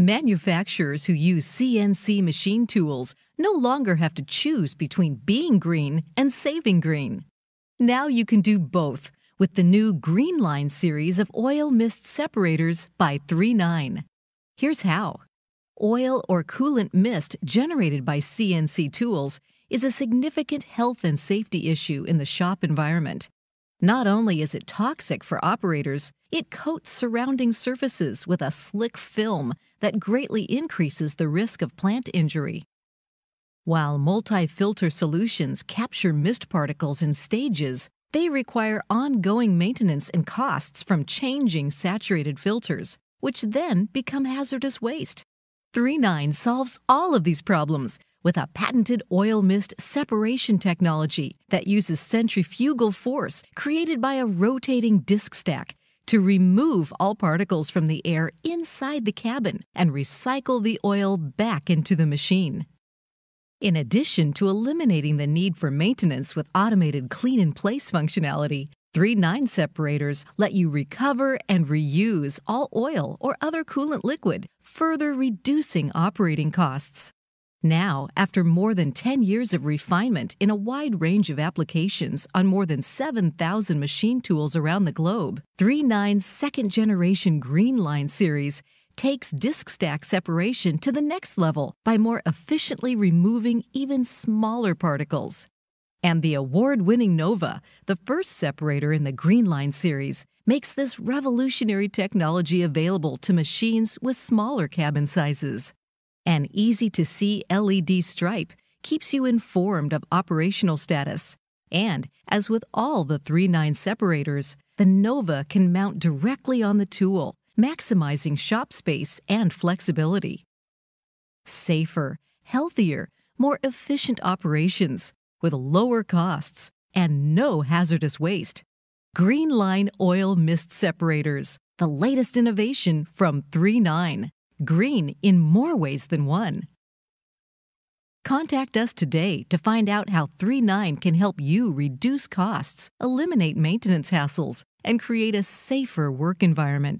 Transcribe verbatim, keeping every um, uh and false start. Manufacturers who use C N C machine tools no longer have to choose between being green and saving green. Now you can do both with the new Green Line series of oil mist separators by three nine. Here's how. Oil or coolant mist generated by C N C tools is a significant health and safety issue in the shop environment. Not only is it toxic for operators, it coats surrounding surfaces with a slick film that greatly increases the risk of plant injury. While multi-filter solutions capture mist particles in stages, they require ongoing maintenance and costs from changing saturated filters, which then become hazardous waste. three nine solves all of these problems with a patented oil mist separation technology that uses centrifugal force created by a rotating disc stack to remove all particles from the air inside the cabin and recycle the oil back into the machine. In addition to eliminating the need for maintenance with automated clean-in-place functionality, three nine separators let you recover and reuse all oil or other coolant liquid, further reducing operating costs. Now, after more than ten years of refinement in a wide range of applications on more than seven thousand machine tools around the globe, three nine's second-generation Green Line series takes disc stack separation to the next level by more efficiently removing even smaller particles. And the award-winning Nova, the first separator in the Green Line series, makes this revolutionary technology available to machines with smaller cabin sizes. An easy-to-see L E D stripe keeps you informed of operational status. And, as with all the three nine separators, the Nova can mount directly on the tool, maximizing shop space and flexibility. Safer, healthier, more efficient operations, with lower costs and no hazardous waste. Green Line Oil Mist Separators, the latest innovation from three nine. Green in more ways than one. Contact us today to find out how three nine can help you reduce costs, eliminate maintenance hassles, and create a safer work environment.